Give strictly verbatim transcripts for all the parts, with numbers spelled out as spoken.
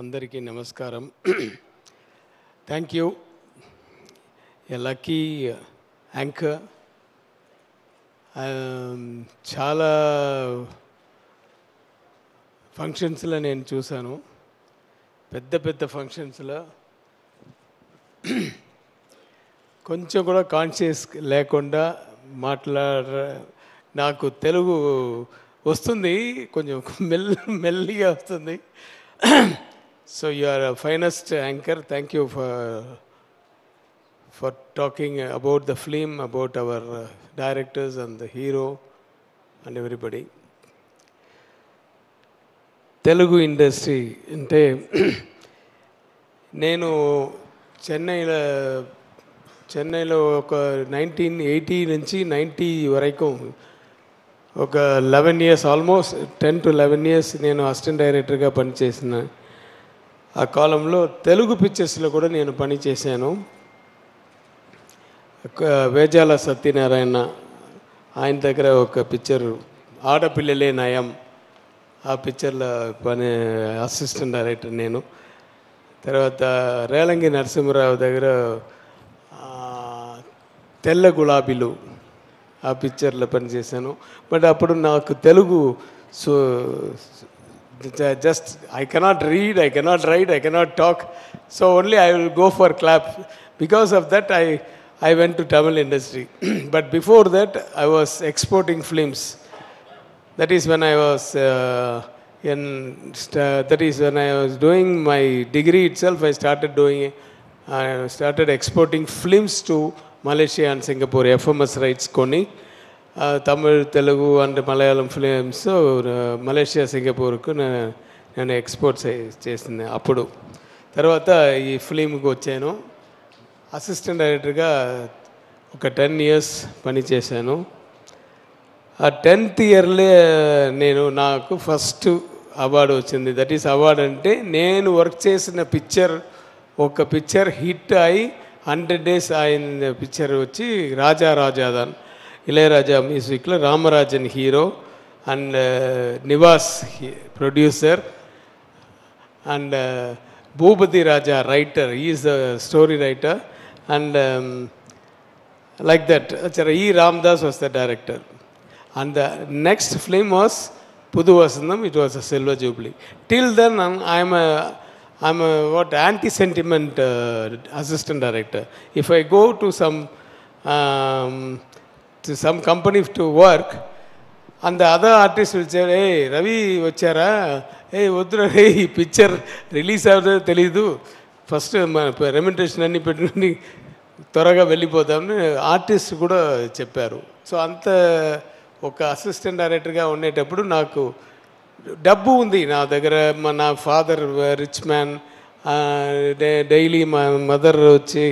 Andariki Namaskaram. Thank you. A lucky anchor. Um, Chala functions la nenu chusanu. Pedda pedda functions la. Koncham kuda conscious lekunda matlar naku Telugu vastundi koncham melliga vastundi. So you are a finest anchor. Thank you for for talking about the film, about our uh, directors and the hero and everybody. Telugu industry ante nenu Chennai la Chennai lo oka nineteen eighty nunchi ninety varaku oka eleven years, almost ten to eleven years nenu assistant director ga pani chesina. Aa kalamlo Telugu pictures lo kuda nenu pani chesanu. Vejala Satyanarayana, ఆయన దగ్గర ఒక picture ఆడపిల్లలే నయం, ఆ పిక్చర్లో పని assistant director నేను. తర్వాత రేలంగి నరసింహరావు దగ్గర తెల్ల గులాబీలు, ఆ పిక్చర్లో పనిచేశాను. బట్ అప్పుడు నాకు Telugu so just I cannot read, I cannot write, I cannot talk, so only I will go for clap. Because of that I I went to Tamil industry. But before that, I was exporting films. That is when I was uh, in. Uh, that is when I was doing my degree itself. I started doing. I uh, started exporting films to Malaysia and Singapore. F M S rights koni, uh, Tamil, Telugu, and Malayalam films. So uh, Malaysia, Singapore ku na na export chesina appudu. Tarvata ee film ku vachanu. Assistant డైరెక్టర్గా ఒక ten years పనిచేశాను. ఆ tenth ఇయర్లే నేను నాకు first award వచ్చింది. That is award అంటే నేను వర్క్ చేసిన పిక్చర్, ఒక పిక్చర్ హిట్ అయి హండ్రెడ్ డేస్ అయిన పిక్చర్ వచ్చి రాజా రాజాదాన్, ఇళయరాజా మ్యూజిక్లో Ramarajan hero and Nivas producer and Bhupati Raja, writer, he is a story writer, and um, like that. E. Ramdas was the director. And the next film was Puthuvasantham, it was a Silver Jubilee. Till then, I am a, I'm a what, anti-sentiment uh, assistant director. If I go to some, um, to some company to work, and the other artist will say, hey, Ravi Vachara, hey, Udra, hey, picture release out of Telidu. First, remuneration and Petuni Toraga Velipodam, artist Guda Cheparu. So, Anta Oka assistant director Gaone Tapudunaku Dabundi, now the Gramana, father, rich man, daily, my mother Roche,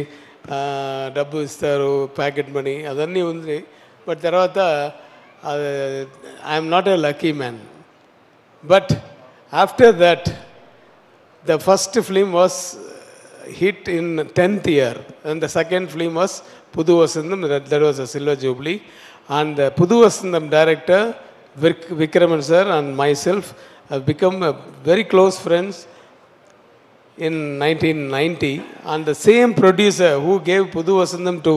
Dabu Staru, packet money, Adani Undri, but Tarata. Uh, I am not a lucky man. But after that, the first film was hit in tenth year. And the second film was Puthuvasantham, that, that was a Silver Jubilee. And the Puthuvasantham director, Vik Vikraman sir and myself, have become very close friends in nineteen ninety. And the same producer who gave Puthuvasantham to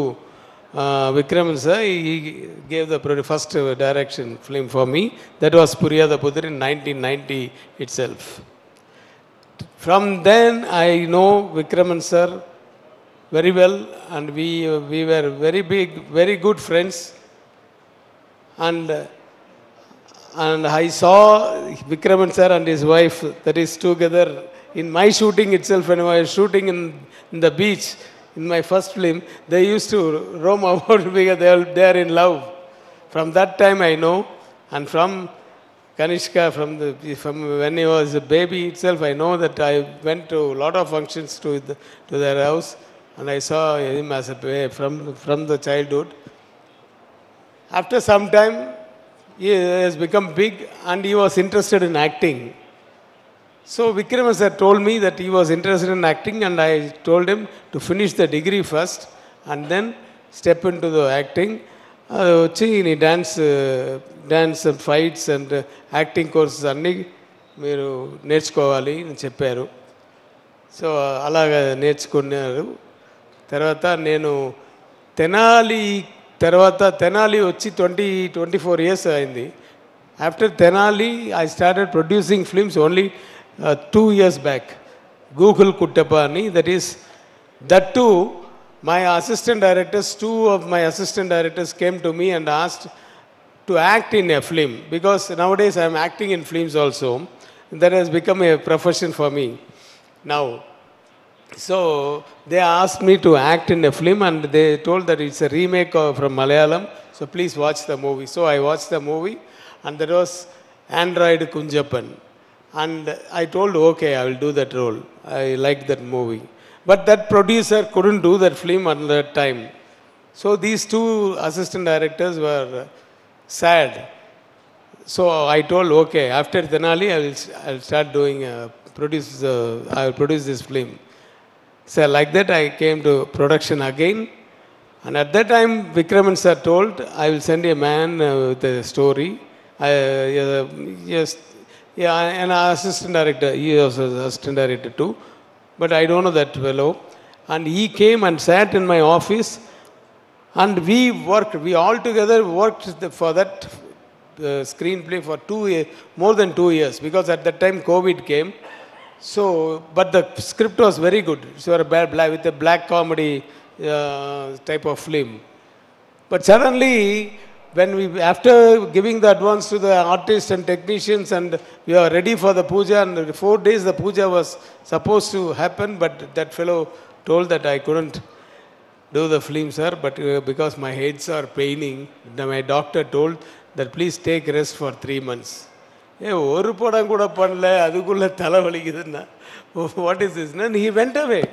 Uh, Vikraman sir, he gave the first direction film for me. That was Puriyada Pudir in nineteen ninety itself. From then, I know Vikraman sir very well, and we we were very big, very good friends. And and I saw Vikraman sir and his wife, that is together in my shooting itself. When I was shooting in, in the beach. In my first film, they used to roam about because they are in love. From that time I know, and from Kanishka, from, the, from when he was a baby itself, I know that I went to a lot of functions to, the, to their house, and I saw him as a from, from the childhood. After some time, he has become big, and he was interested in acting. So Vikraman sir told me that he was interested in acting, and I told him to finish the degree first and then step into the acting. Uh, he dance, uh, dance and fights and uh, acting courses. Anni meeru nerchukovali ani chepparu. So అలాగా నేర్చుకున్నారు. తర్వాత నేను తెనాలి తర్వాత తెనాలి వచ్చి twenty twenty four years అయింది. After Tenali I started producing films only two years back. Google Kuttappa అని, that is that to my assistant directors, two of my assistant directors came to me and asked to act in a film, because nowadays I am acting in films also. That has become a profession for me now. So they asked me to act in a film and they told that it's a remake of, from Malayalam, so please watch the movie. So I watched the movie and there was Android Kunjappan and I told, okay, I will do that role. I liked that movie. But that producer couldn't do that film at that time. So these two assistant directors were sad. So I told, okay, after Tenali, I will, I will start doing, uh, produce, uh, I will produce this film. So like that, I came to production again. And at that time, Vikraman sir told, I will send a man uh, with a story. I, uh, yes, yeah, and an assistant director, he was an assistant director too. But I don't know that fellow, and he came and sat in my office, and we worked. We all together worked for that uh, screenplay for two years, more than two years, because at that time COVID came. So, but the script was very good. So, a bad black with a black comedy uh, type of film. But suddenly, when we after giving the advance to the artists and technicians and we are ready for the puja, and four days the puja was supposed to happen, but that fellow told that I couldn't do the film, sir, but uh, because my heads are paining, my doctor told that please take rest for three months. Hey, oru podam kuda pannala adukulla thala valikudna, what is this? And he went away.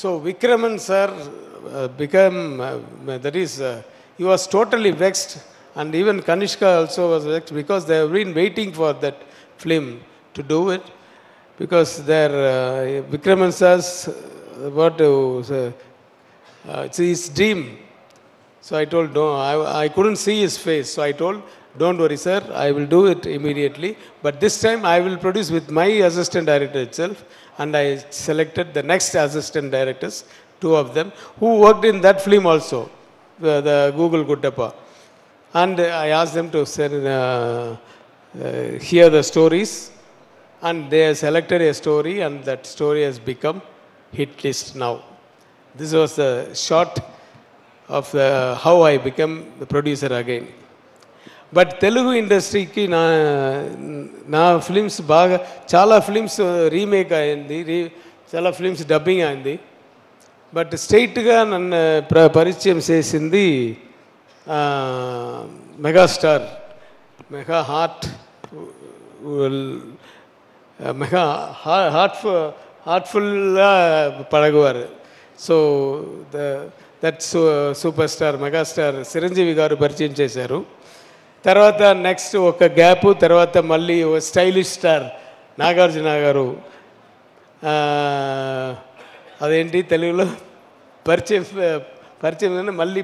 So Vikraman sir uh, became uh, that is uh, he was totally vexed, and even Kanishka also was vexed, because they have been waiting for that film to do it, because their uh, Vikraman sir's uh, what uh, uh, it's his dream. So I told, no, I, I couldn't see his face. So I told, don't worry sir, I will do it immediately, but this time I will produce with my assistant director itself. And I selected the next assistant directors, two of them, who worked in that film also, The, the Google Kuttappa, and uh, I asked them to send, uh, uh, hear the stories, and they selected a story, and that story has become hit list now. This was the short of the, how I became the producer again. But Telugu industry ki na na films baga chala films remake ayindi, re, chala films dubbing ayindi. But స్ట్రైట్గా నన్ను ప్ర పరిచయం చేసింది megastar, mega heart mega heart హార్ట్ఫుల్గా పడగవారు. So the that super star megastar Chiranjeevi garu పరిచయం చేశారు. తర్వాత నెక్స్ట్ ఒక గ్యాప్ తర్వాత మళ్ళీ స్టైలిష్ స్టార్ నాగార్జున గారు అదేంటి తెలుగులో పరిచయం పరిచయం మళ్ళీ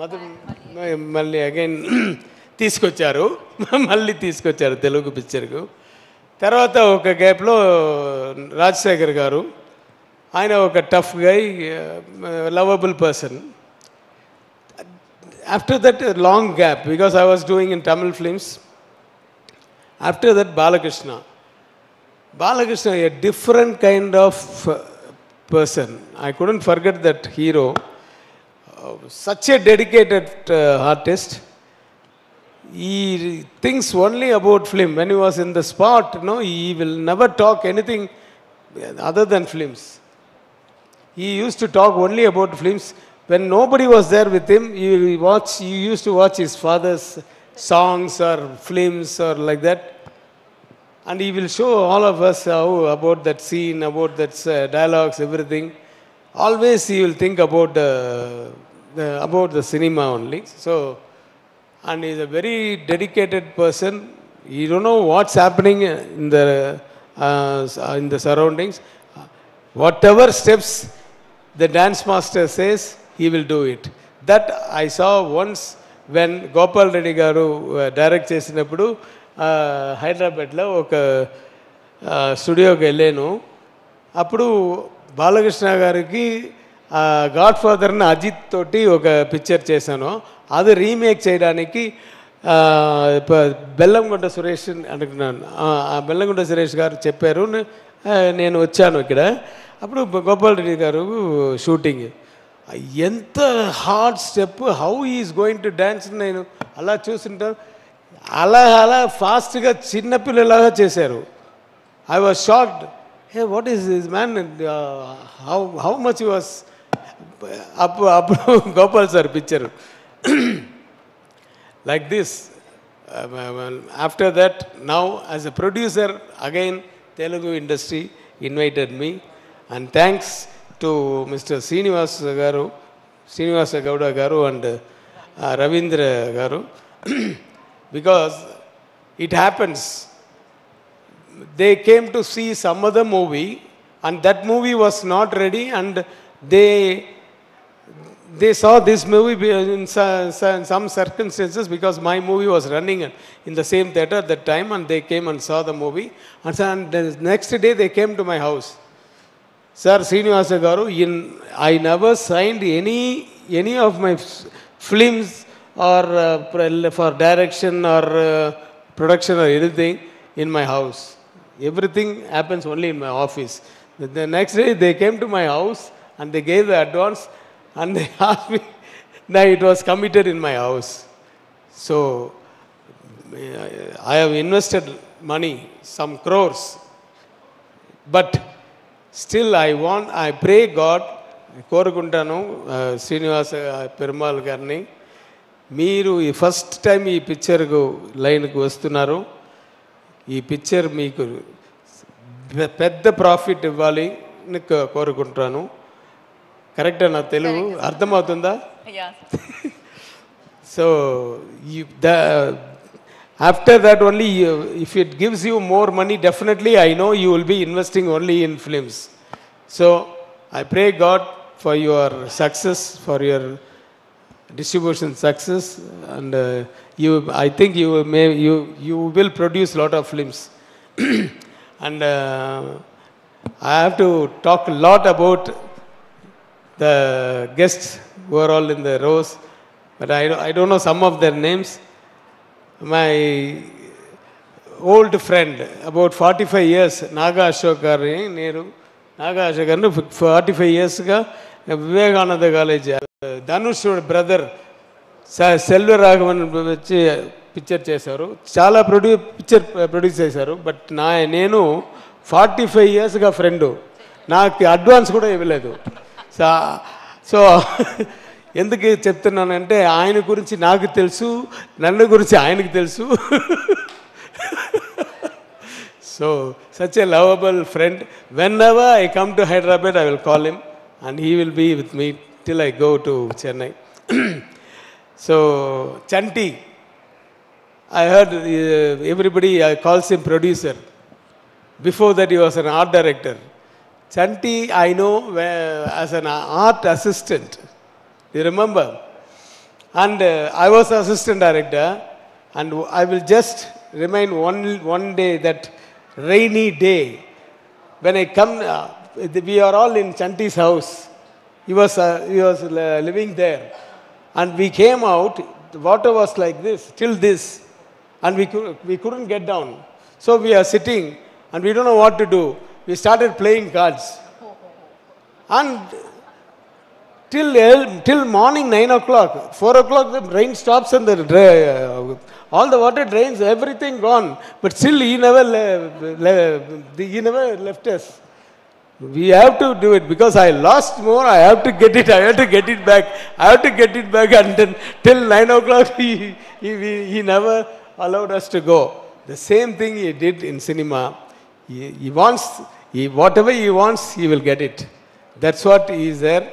మధు మళ్ళీ అగైన్ తీసుకొచ్చారు మళ్ళీ తీసుకొచ్చారు తెలుగు పిక్చర్కు. తర్వాత ఒక గ్యాప్లో రాజశేఖర్ గారు, ఆయన ఒక tough guy, lovable person. After that long gap, because I was doing in Tamil films. After that Balakrishna, Balakrishna a different kind of person. I couldn't forget that hero. Uh, such a dedicated uh, artist. He thinks only about film. When he was in the spot, no, he will never talk anything other than films. He used to talk only about films. When nobody was there with him, he watch. He used to watch his father's songs or films or like that. And he will show all of us how about that scene, about that uh, dialogues, everything. Always he will think about uh, the, about the cinema only. So, and he is a very dedicated person. You don't know what's happening in the uh, in the surroundings. Whatever steps the dance master says, he will do it. That I saw once when Gopal Reddy garu direct chesinappudu. హైదరాబాద్లో ఒక స్టూడియోకి వెళ్ళాను. ఆ అప్పుడు బాలకృష్ణ గారికి God ఫాదర్ని అజిత్ తోటి ఒక పిక్చర్ చేశాను. అది రీమేక్ చేయడానికి బెల్లంగుంట సురేష్ అనుకున్నాను, బెల్లంగుంట సురేష్ గారు చెప్పారు, నేను వచ్చాను ఇక్కడ. అప్పుడు గోపాల్ రెడ్డి గారు షూటింగ్, ఎంత hard step, how is going to dance, నేను అలా చూస్తుంటాను, అలా అలా ఫాస్ట్గా చిన్నపిల్లలాగా చేశారు. I was shocked, hey what is this man, how how much he was. అప్పుడు అప్పుడు Gopal sir picture like this. After that, now as a producer again, Telugu industry invited me, and thanks to Mister Srinivasa Garu, Srinivasa Gowda Garu and uh, Ravindra Garu, because it happens they came to see some other movie and that movie was not ready, and they They saw this movie in some circumstances, because my movie was running in the same theatre at that time, and they came and saw the movie. And the next day they came to my house. Sir Srinivasa Garu, in, I never signed any, any of my films or uh, for direction or uh, production or anything in my house. Everything happens only in my office. The, the next day they came to my house and they gave the advance. And they asked me, now it was committed in my house. So, I have invested money, some crores. But still I want, I pray God, Korukuntanu, Srinivasa Perumal Garni, Meeru first time ee picture line ku vastunaru, ee picture meeku pedda profit ivvali ani korukuntanu. కరెక్టా నా తెలుగు అర్థమవుతుందా? So after that only if it gives you more money, definitely I know you will be investing only in films. So I pray God for your success, for your distribution success, and you I think you may you you will produce lot of films. And I have to talk lot about the guests who are all in the rows, but I, I don't know some of their names. My old friend, about forty-five years, Naga Ashokar, Neeru, Naga Ashokar, forty-five years ago, Vivekananda College, Danush brother, Selva Ragavan picture chesaru, chala picture produce chesaru, but na nenu forty-five years ago friendu, నాకు advance కూడా ఇవ్వలేదు. So so ఎందుకు చెప్తున్నానంటే ఆయన గురించి నాకు తెలుసు, నన్ను గురించి ఆయనకు తెలుసు. So such a lovable friend. Whenever I come to Hyderabad I will call him and he will be with me till I go to Chennai. So Chanti, I heard everybody I calls him producer, before that he was an art director. Chanti, I know as an art assistant. You remember? And uh, I was assistant director, and I will just remind one, one day, that rainy day. When I come, uh, we are all in Chanti's house. He was, uh, he was uh, living there. And we came out, the water was like this, till this. And we, could, we couldn't get down. So we are sitting, and we don't know what to do. We started playing cards, and till till morning nine o'clock, four o'clock the rain stops and the uh, all the water drains, everything gone. But still he never he never left us. We have to do it, because I lost more. I have to get it. I have to get it back. I have to get it back. And then till nine o'clock he he he never allowed us to go. The same thing he did in cinema. He, he wants. He, whatever he wants, he will get it. That's what he is there.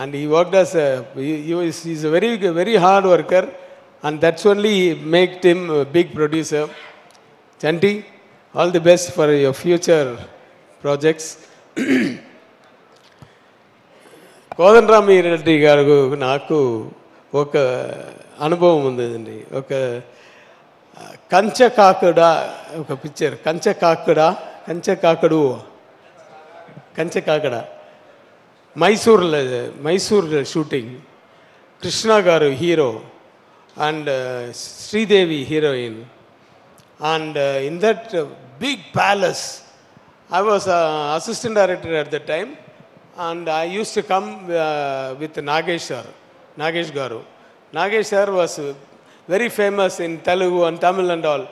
And he worked as a, he, he is, he's a very, very hard worker. And that's only made him a big producer. Chanti, all the best for your future projects. Kodanrami Reddy garu naaku oka anubhavam undandi. Oka కంచ కాకుడా ఒక picture, కంచ కాకుడా, కంచ కాకుడు Kancha Kakada. Mysore, Mysore shooting. Krishna Garu, hero. And uh, Sri Devi, heroine. And uh, in that uh, big palace, I was uh, assistant director at the time. And I used to come uh, with Nagesh sir, Nagesh Garu. Nagesh sir was uh, very famous in Telugu and Tamil and all.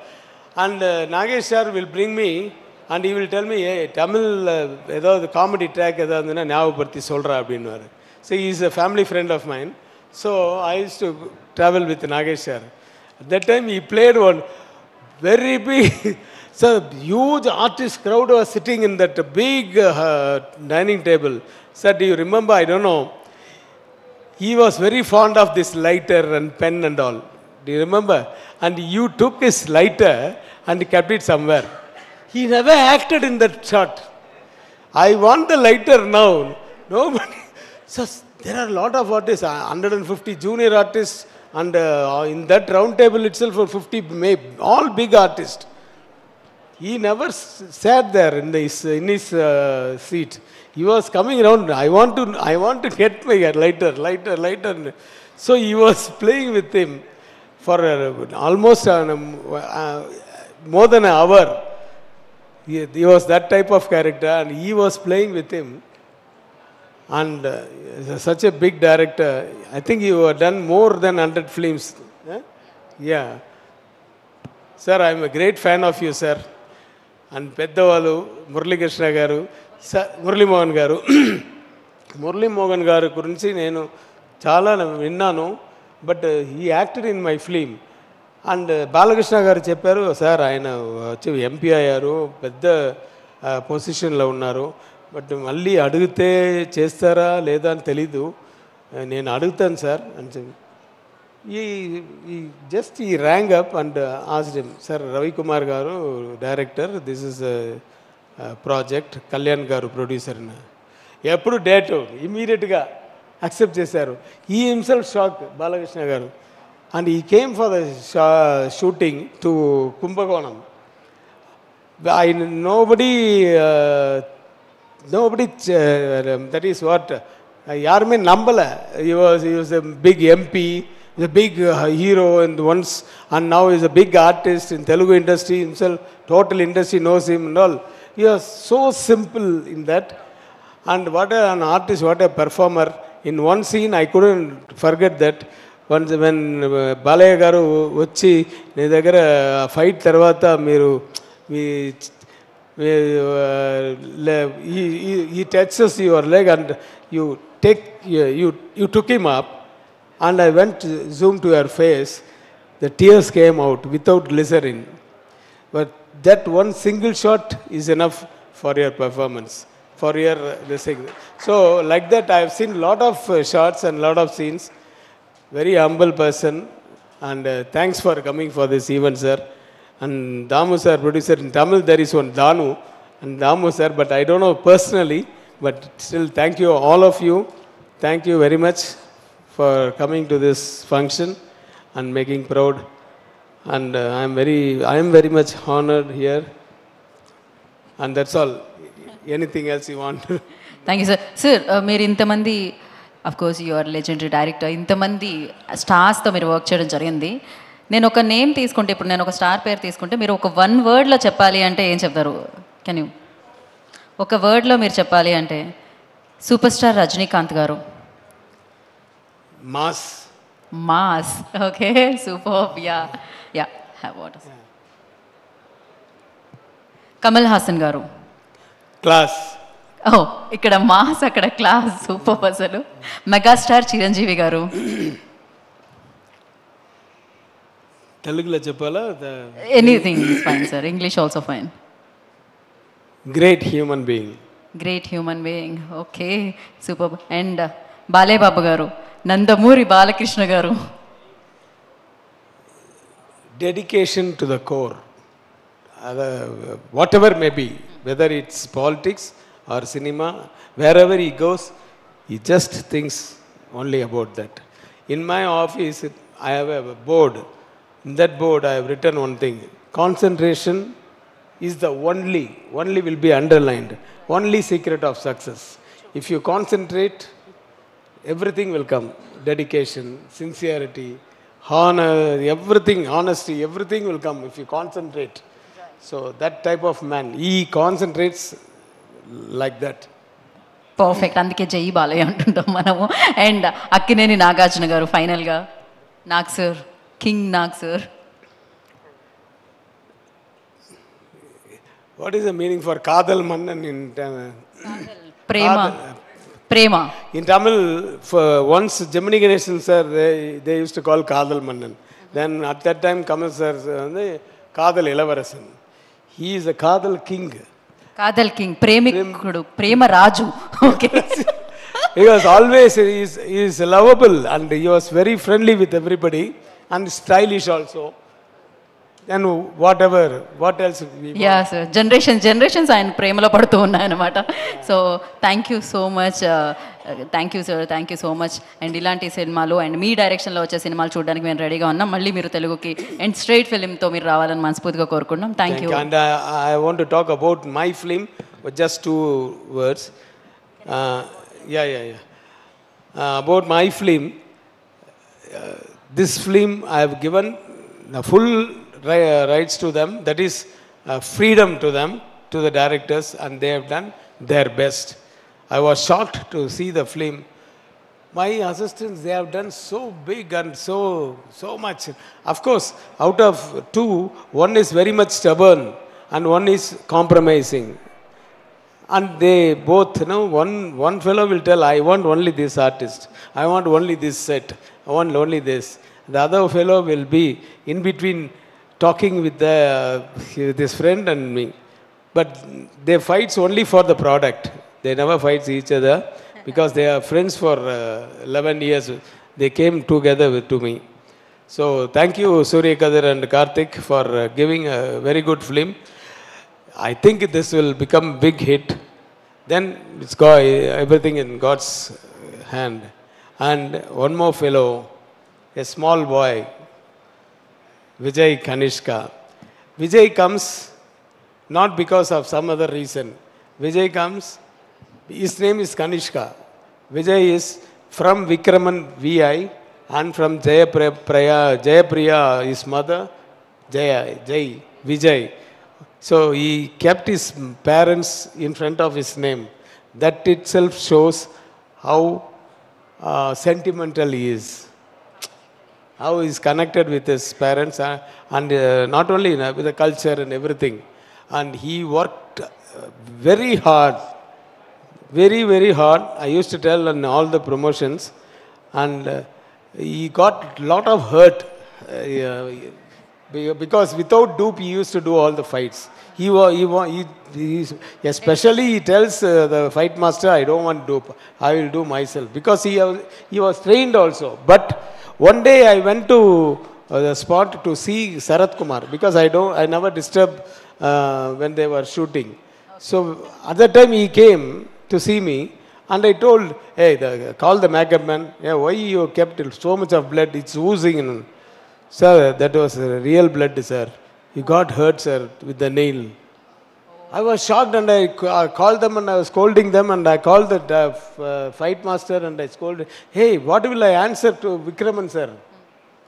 And uh, Nagesh sir will bring me and he will tell me, hey, Tamil, uh, comedy track, so he is a family friend of mine. So I used to travel with Nagesh sir. At that time he played one very big, so huge artist crowd was sitting in that big uh, dining table. Sir, do you remember? I don't know. He was very fond of this lighter and pen and all. Do you remember? And you took his lighter and kept it somewhere. He never acted in that shot. I want the lighter now. Nobody. So there are a lot of artists, one hundred fifty junior artists, and uh, in that round table itself for fifty, all big artists. He never sat there in his, in his uh, seat. He was coming around. I want to, I want to get my lighter, lighter, lighter. So he was playing with him for uh, almost an, um, uh, more than an hour. He, he was that type of character, and he was playing with him. And uh, such a big director. I think you have done more than one hundred films. Eh? Yeah. Sir, I am a great fan of you, sir. And Peddavalu, Murli Krishna Garu, sir, Murli Mogan Garu. Murli Mogan Garu Kurunchi Nenu Chala Vinnanu, but uh, he acted in my film. And uh, Balakrishna Garu Chepparu, sir, I know M P Ayaru, Pedda position lo unnaru. But Malli Adugute, Chestara, Ledan Telidu, and in Adutan, sir, and he, he just he rang up and uh, asked him, Sir, Ravi Kumar Garu, director, this is a, a project, Kalyan Garu, producer. Yappudu date, immediately accept chesaru. He himself shocked, Balakrishna Garu. And he came for the sh shooting to Kumbhakonam. I, nobody. Uh, Nobody, uh, that is what, uh, Yarmin Nambala, he was, he was a big M P, a big uh, hero and once, and now he's a big artist in Telugu industry himself, total industry knows him and all. He was so simple in that. And what a, an artist, what a performer. In one scene, I couldn't forget that. Once when uh, Balaya Garu Uchi, Nidagara fight Tarvata Miru, we. Uh, he, he, he touches your leg and you take you, you you took him up, and I went to zoom to your face. The tears came out without glycerin, but that one single shot is enough for your performance, for your the signal. So like that, I have seen a lot of uh, shots and lot of scenes. Very humble person, and uh, thanks for coming for this event, sir. And Damu sir, producer, in Tamil there is one Danu, and Damu sir, but I don't know personally, but still thank you all of you. Thank you very much for coming to this function and making proud. And uh, I am very, I am very much honored here. And that's all. Anything else you want? Thank you, sir. Sir, uh, mere intamandi, of course, you are legendary director. Intamandi stars to mere work cheyadam jarigindi. Nenu oka name teeskunte, ippudu nenu oka star pair teeskunte, meeru oka one word lo cheppali ante em cheptaru? Can you oka word lo meeru cheppali ante? Super star Rajinikanth garu. Mass. Mass. Okay, superb. Yeah, yeah. Have water. Yeah. Kamal Hasan garu. Class. Oh, ikkada mass, akkada class. Superb asalu. Mega star Chiranjeevi garu. Telugu cheppala? Anything is fine, sir. English also fine. Great human being. Great human being. Okay. Superb. And uh, Bale Baba garu. Nandamuri Balakrishna garu. Dedication to the core. Other, whatever may be, whether it's politics or cinema, wherever he goes, he just thinks only about that. In my office, it, I have a board. In that board, I have written one thing. Concentration is the only, only will be underlined, only secret of success. If you concentrate, everything will come. Dedication, sincerity, honor, everything, honesty, everything will come if you concentrate. So that type of man, he concentrates like that. Perfect. Andike Jai Balay antuntam manamu. And Akkineni Nagarjuna garu final ga Nag sir, King Nag sir. What is the meaning for Kadal Mannan in Tamil? Prema. Prema. In Tamil, for once Gemini Ganesan sir, they, they used to call Kadal Mannan. Then at that time, Kamal sir, Kadal Ilavarasan. He is a Kadal King. Kadal King, Premikudu, Prema Raju. Okay. He was always, he is, he is lovable and he was very friendly with everybody and stylish also. And whatever, what else we want. Yeah, sir. Generations, generations and Premala Padthu Unna. So, thank you so much. Uh, thank you, sir. Thank you so much. And Ilanti Cinema and me direction lo vacha cinema choodaniki men ready ga unnam. Malli meeru Telugu ki and straight film tho meeru ravalani manaspoorthiga korukunnam. Thank you. And uh, I want to talk about my film with just two words. Uh, Yeah, yeah, yeah. Uh, about my film, uh, this film I have given the full ri uh, rights to them, that is uh, freedom to them, to the directors, and they have done their best. I was shocked to see the film. My assistants, they have done so big and so, so much. Of course, out of two, one is very much stubborn and one is compromising. And they both, you know, one, one fellow will tell, I want only this artist. I want only this set. I want only this. The other fellow will be in between talking with the, uh, this friend and me. But they fight only for the product. They never fight each other because they are friends for uh, eleven years. They came together with, to me. So thank you, Suryakadhar and Karthik, for uh, giving a very good film. I think this will become a big hit. Then it's got everything in God's hand. And one more fellow, a small boy, Vijay Kanishka. Vijay comes not because of some other reason. Vijay comes, his name is Kanishka. Vijay is from Vikraman V I and from Jayapriya, Jayapriya, his mother, Jaya, Jai, Vijay. So he kept his parents in front of his name. That itself shows how uh, sentimental he is. How he is connected with his parents uh, and uh, not only uh, with the culture and everything. And he worked uh, very hard, very, very hard. I used to tell in all the promotions. And uh, he got a lot of hurt. Uh, uh, Because without dupe, he used to do all the fights. He, he, he, he especially he tells uh, the fight master, I don't want dupe. I will do myself. Because he, he was trained also. But one day I went to uh, the spot to see Sarath Kumar. Because I, don't, I never disturbed uh, when they were shooting. Okay. So at that time he came to see me. And I told, hey, the, call the makeup man. Yeah, why you kept so much of blood? It's oozing in. Sir, that was real blood, sir. You got hurt, sir, with the nail. I was shocked and I, I called them and I was scolding them and I called the uh, fight master and I scolded, hey, what will I answer to Vikraman, sir?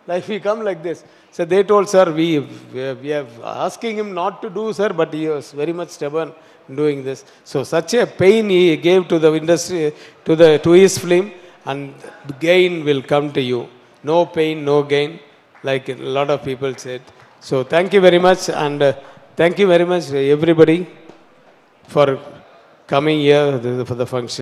Like, we come like this. So they told, sir, we, we, we are asking him not to do, sir, but he was very much stubborn in doing this. So such a pain he gave to the industry, to, the, to his film, and gain will come to you. No pain, no gain. Like a lot of people said. So thank you very much and uh, thank you very much everybody for coming here for the function.